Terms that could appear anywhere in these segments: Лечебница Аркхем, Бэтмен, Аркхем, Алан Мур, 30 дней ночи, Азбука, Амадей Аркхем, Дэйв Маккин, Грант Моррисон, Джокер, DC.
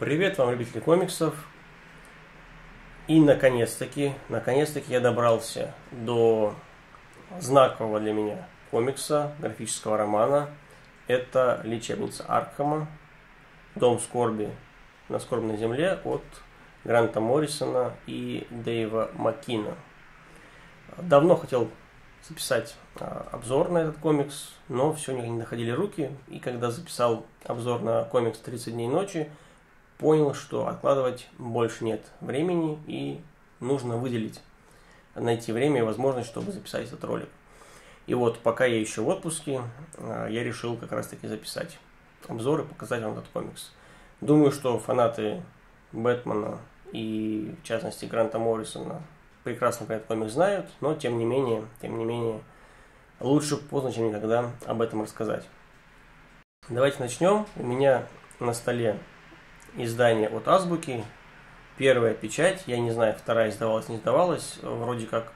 Привет вам, любители комиксов. И наконец-таки я добрался до знакового для меня комикса, графического романа. Это «Лечебница Аркхема», «Дом скорби на скорбной земле» от Гранта Моррисона и Дэйва Маккина. Давно хотел записать обзор на этот комикс, но все не находили руки. И когда записал обзор на комикс «30 дней ночи», понял, что откладывать больше нет времени и нужно найти время и возможность, чтобы записать этот ролик. И вот пока я еще в отпуске, я решил как раз таки записать обзор и показать вам этот комикс. Думаю, что фанаты Бэтмена и, в частности, Гранта Моррисона прекрасно про этот комикс знают, но тем не менее лучше поздно, чем никогда, об этом рассказать. Давайте начнем. У меня на столе издание от Азбуки, первая печать, я не знаю, вторая издавалась, не издавалась, вроде как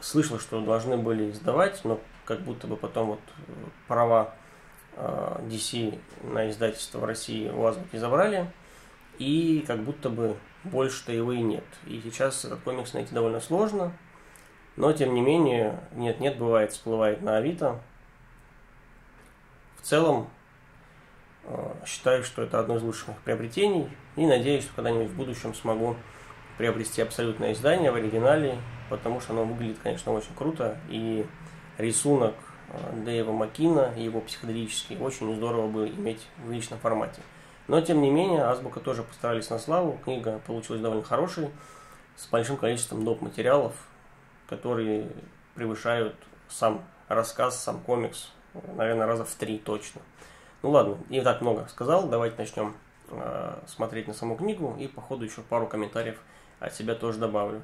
слышал, что должны были издавать, но как будто бы потом вот права DC на издательство в России у Азбуки забрали, и как будто бы больше-то его и нет. И сейчас этот комикс найти довольно сложно, но тем не менее, нет-нет, бывает, всплывает на Авито. В целом, считаю, что это одно из лучших моих приобретений и надеюсь, что когда-нибудь в будущем смогу приобрести абсолютное издание в оригинале, потому что оно выглядит, конечно, очень круто, и рисунок Дэйва Маккина, его психоделический, очень здорово бы иметь в личном формате. Но, тем не менее, Азбука тоже постарались на славу, книга получилась довольно хорошей, с большим количеством доп. Материалов, которые превышают сам рассказ, сам комикс, наверное, раза в 3 точно. Ну ладно, не так много сказал, давайте начнем смотреть на саму книгу и по ходу еще пару комментариев от себя тоже добавлю.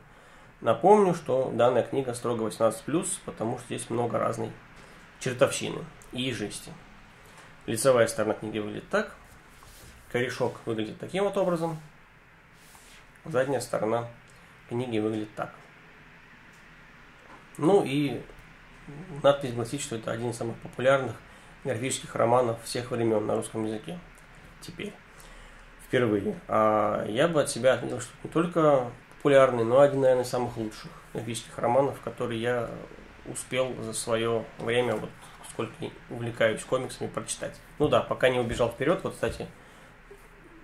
Напомню, что данная книга строго 18+, потому что здесь много разной чертовщины и жести. Лицевая сторона книги выглядит так, корешок выглядит таким вот образом, задняя сторона книги выглядит так. Ну и надо изгласить, что это один из самых популярных графических романов всех времен на русском языке. Теперь. Впервые. А я бы от себя отметил, что не только популярный, но один, наверное, из самых лучших графических романов, которые я успел за свое время, вот сколько увлекаюсь комиксами, прочитать. Ну да, пока не убежал вперед. Вот, кстати,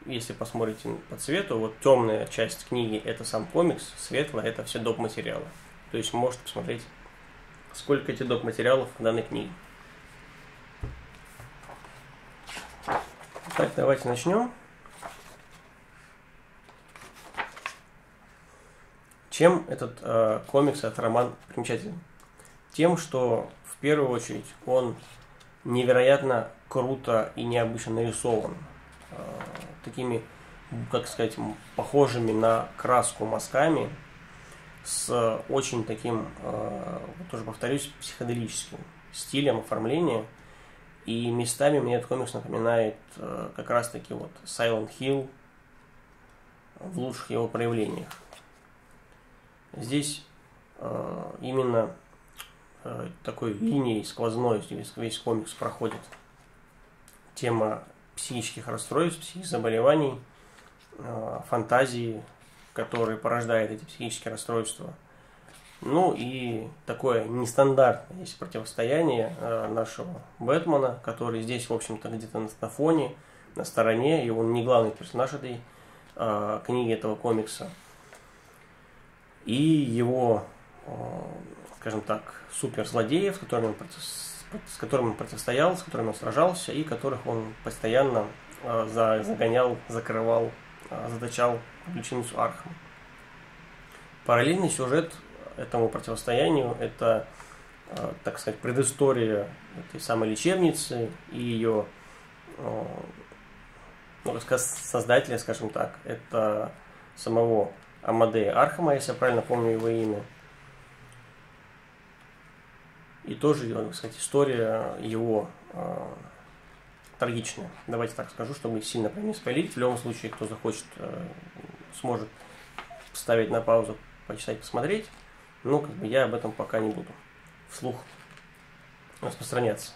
если посмотрите по цвету, вот темная часть книги – это сам комикс, светлая – это все доп. Материалы. То есть можете посмотреть, сколько этих доп. Материалов в данной книге. Так, давайте начнем. Чем этот комикс, этот роман примечателен? Тем, что в первую очередь он невероятно круто и необычно нарисован. Такими, как сказать, похожими на краску мазками, с очень таким, тоже повторюсь, психоделическим стилем оформления. И местами мне этот комикс напоминает как раз-таки вот Silent Hill в лучших его проявлениях. Здесь именно такой линией сквозной весь комикс проходит тема психических расстройств, психических заболеваний, фантазии, которые порождают эти психические расстройства. Ну и такое нестандартное здесь противостояние нашего Бэтмена, который здесь, в общем-то, где-то на фоне, на стороне, и он не главный персонаж этой книги, этого комикса. И его, скажем так, суперзлодеев, с которыми он противостоял, с которыми он сражался, и которых он постоянно загонял, закрывал, заточал в лечебницу Аркхема. Параллельный сюжет этому противостоянию, это, так сказать, предыстория этой самой лечебницы и ее, ну, создателя, скажем так, это самого Амадея Аркхема, если я правильно помню его имя. И тоже, так сказать, история его трагичная. Давайте так скажу, чтобы сильно прям не спойлерить. В любом случае, кто захочет, сможет поставить на паузу, почитать, посмотреть. Ну, как бы я об этом пока не буду вслух распространяться.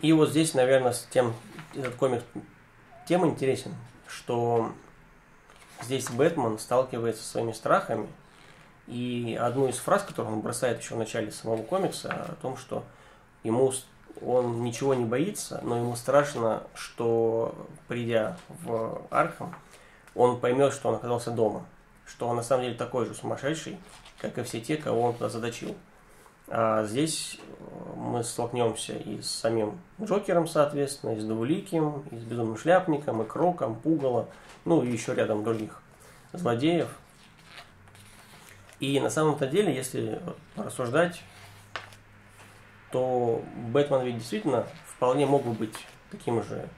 И вот здесь, наверное, этот комикс тем интересен, что здесь Бэтмен сталкивается со своими страхами. И одну из фраз, которую он бросает еще в начале самого комикса, о том, что ему он ничего не боится, но ему страшно, что, придя в Аркхем, он поймет, что он оказался дома. Что он на самом деле такой же сумасшедший, как и все те, кого он туда задочил. А здесь мы столкнемся и с самим Джокером, соответственно, и с Двуликим, и с Безумным Шляпником, и Кроком, Пугало, ну и еще рядом других злодеев. И на самом-то деле, если рассуждать, то Бэтмен ведь действительно вполне мог бы быть таким же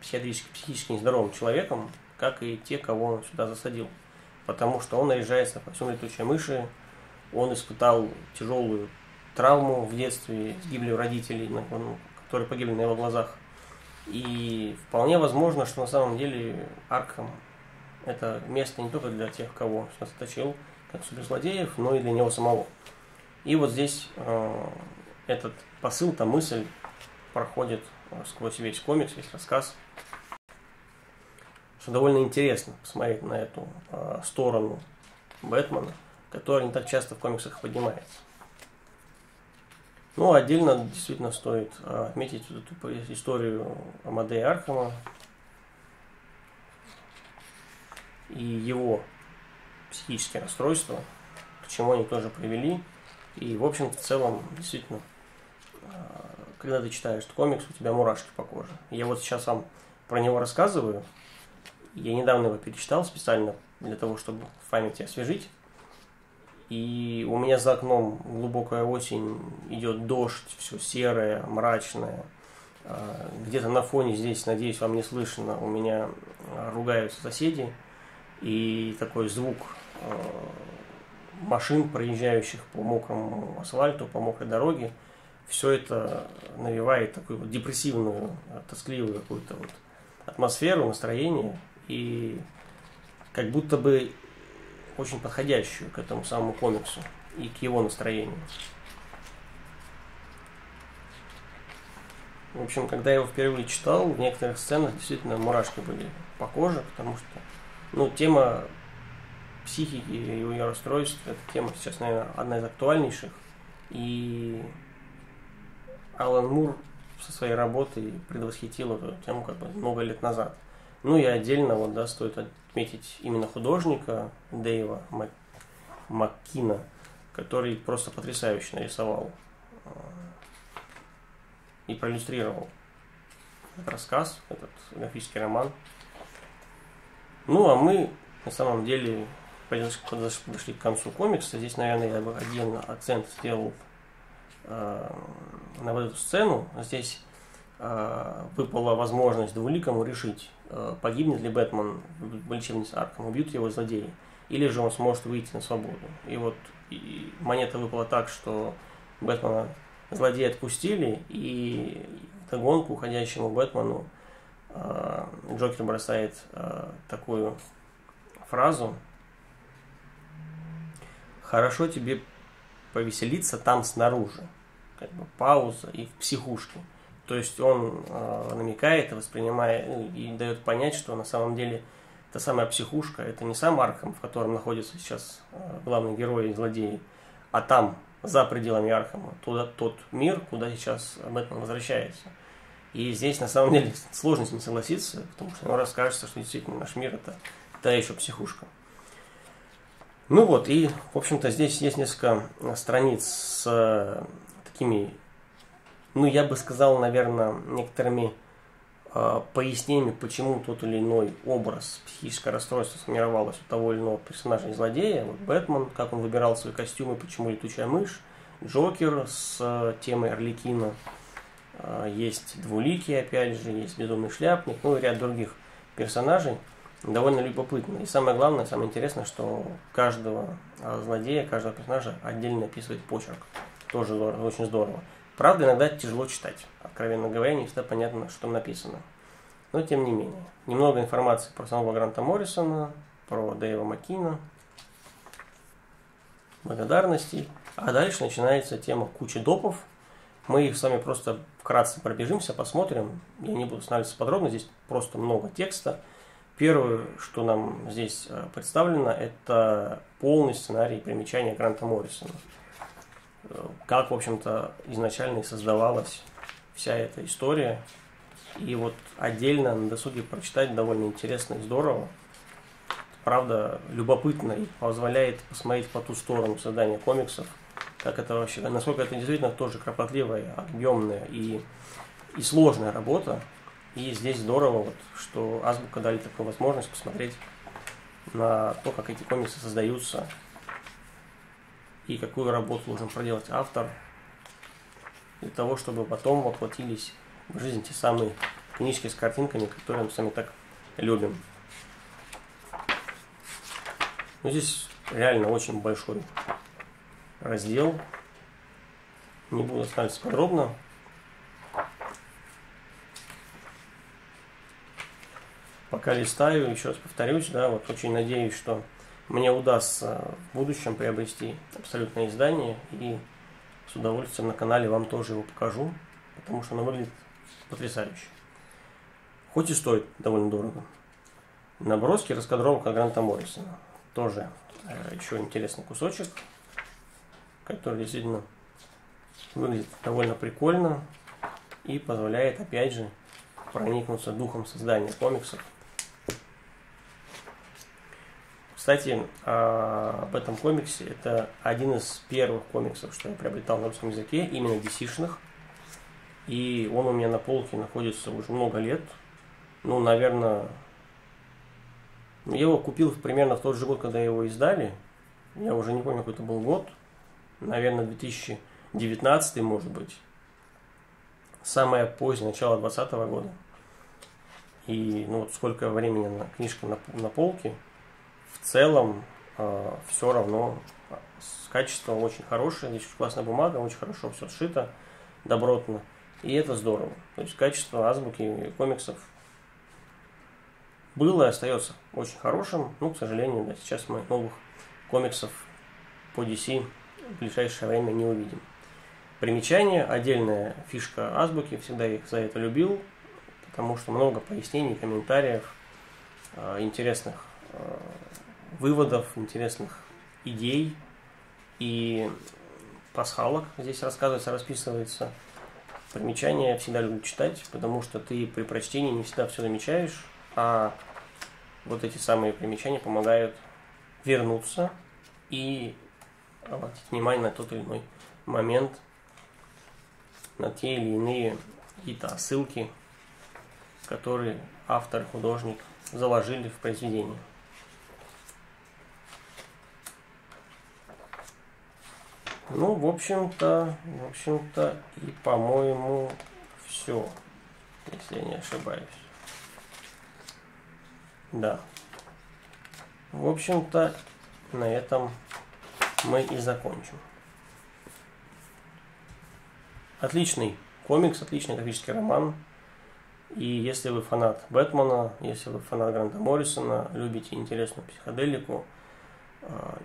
психически нездоровым человеком, как и те, кого он сюда засадил. Потому что он наряжается по всем летучей мыши, он испытал тяжелую травму в детстве с гибелью родителей, которые погибли на его глазах. И вполне возможно, что на самом деле Аркхем — это место не только для тех, кого он заточил, как суперзлодеев, но и для него самого. И вот здесь этот посыл, та мысль проходит сквозь весь комикс, весь рассказ. Что довольно интересно посмотреть на эту сторону Бэтмена, которая не так часто в комиксах поднимается. Ну, отдельно действительно стоит отметить эту историю Амадея Аркхема и его психические расстройства, к чему они тоже привели. И, в общем-то, в целом, действительно, когда ты читаешь комикс, у тебя мурашки по коже. Я вот сейчас вам про него рассказываю. Я недавно его перечитал специально для того, чтобы в памяти освежить. И у меня за окном глубокая осень, идет дождь, все серое, мрачное. Где-то на фоне здесь, надеюсь, вам не слышно, у меня ругаются соседи. И такой звук машин, проезжающих по мокрому асфальту, по мокрой дороге, все это навевает такую вот депрессивную, тоскливую какую-то вот атмосферу, настроение, и как будто бы очень подходящую к этому самому комиксу и к его настроению. В общем, когда я его впервые читал, в некоторых сценах действительно мурашки были по коже, потому что, ну, тема психики и ее расстройств — эта тема сейчас, наверное, одна из актуальнейших. И Алан Мур со своей работой предвосхитил эту тему как бы много лет назад. Ну и отдельно вот, да, стоит отметить именно художника Дэйва Маккина, который просто потрясающе нарисовал и проиллюстрировал этот рассказ, этот графический роман. Ну а мы на самом деле подошли к концу комикса. Здесь, наверное, я бы отдельно акцент сделал на вот эту сцену. Здесь выпала возможность Двуликому решить, погибнет ли Бэтмен в лечебнице Аркхем, убьют его злодеи, или же он сможет выйти на свободу. И вот и монета выпала так, что Бэтмена злодеи отпустили, и в гонку уходящему Бэтмену Джокер бросает такую фразу: «Хорошо тебе повеселиться там снаружи». Как бы пауза и в психушке. То есть он намекает и воспринимает, и дает понять, что на самом деле та самая психушка — это не сам Аркхем, в котором находится сейчас главный герой и злодеи, а там, за пределами Аркхема, тот мир, куда сейчас Бэтмен возвращается. И здесь на самом деле сложно с ним согласиться, потому что ему расскажется, что действительно наш мир — это та еще психушка. Ну вот, и, в общем-то, здесь есть несколько страниц с такими, ну, я бы сказал, наверное, некоторыми пояснениями, почему тот или иной образ психического расстройства сформировалось у того или иного персонажа и злодея. Вот Бэтмен, как он выбирал свои костюмы, почему летучая мышь, Джокер с темой Арлекина, есть Двуликий, опять же, есть Безумный Шляпник, ну и ряд других персонажей. Довольно любопытно. И самое главное, самое интересное, что каждого злодея, каждого персонажа отдельно описывает почерк. Тоже очень здорово. Правда, иногда это тяжело читать. Откровенно говоря, не всегда понятно, что там написано. Но тем не менее. Немного информации про самого Гранта Моррисона, про Дэйва Маккина, благодарностей. А дальше начинается тема кучи допов. Мы их с вами просто вкратце пробежимся, посмотрим. Я не буду останавливаться подробно, здесь просто много текста. Первое, что нам здесь представлено, это полный сценарий примечания Гранта Моррисона. Как, в общем-то, изначально и создавалась вся эта история. И вот отдельно на досуге прочитать довольно интересно и здорово. Правда, любопытно и позволяет посмотреть по ту сторону создания комиксов. Как это вообще, насколько это действительно тоже кропотливая, объемная и сложная работа. И здесь здорово, вот, что Азбука дали такую возможность посмотреть на то, как эти комиксы создаются и какую работу должен проделать автор для того, чтобы потом воплотились в жизнь те самые книжки с картинками, которые мы сами так любим. Ну, здесь реально очень большой раздел. Не буду останавливаться подробно. Пока листаю, еще раз повторюсь, да, вот очень надеюсь, что мне удастся в будущем приобрести абсолютное издание, и с удовольствием на канале вам тоже его покажу, потому что оно выглядит потрясающе. Хоть и стоит довольно дорого. Наброски, раскадровка Гранта Моррисона. Тоже еще интересный кусочек, который действительно выглядит довольно прикольно и позволяет, опять же, проникнуться духом создания комиксов. Кстати, об этом комиксе. Это один из первых комиксов, что я приобретал на русском языке, именно DC-шных. И он у меня на полке находится уже много лет. Ну, наверное, я его купил примерно в тот же год, когда его издали. Я уже не помню, какой это был год. Наверное, 2019, может быть. Самое позднее, начало 2020 года. И ну, вот сколько времени на книжка на полке. В целом, все равно качество очень хорошее. Здесь очень классная бумага, очень хорошо все сшито, добротно. И это здорово. То есть качество Азбуки комиксов было и остается очень хорошим. Ну, к сожалению, да, сейчас мы новых комиксов по DC в ближайшее время не увидим. Примечание, отдельная фишка Азбуки, всегда их за это любил, потому что много пояснений, комментариев, интересных выводов, интересных идей и пасхалок здесь рассказывается, расписывается. Примечания я всегда люблю читать, потому что ты при прочтении не всегда все замечаешь, а вот эти самые примечания помогают вернуться и обратить внимание на тот или иной момент, на те или иные какие-то ссылки, которые автор, художник заложили в произведении. Ну, в общем-то, и, по-моему, все, если я не ошибаюсь. Да. В общем-то, на этом мы и закончим. Отличный комикс, отличный графический роман. И если вы фанат Бэтмена, если вы фанат Гранта Моррисона, любите интересную психоделику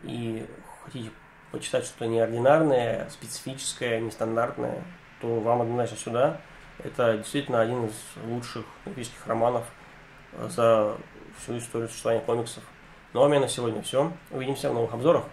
и хотите почитать что-то неординарное, специфическое, нестандартное, то вам однозначно сюда. Это действительно один из лучших графических романов за всю историю существования комиксов. Ну а у меня на сегодня все. Увидимся в новых обзорах.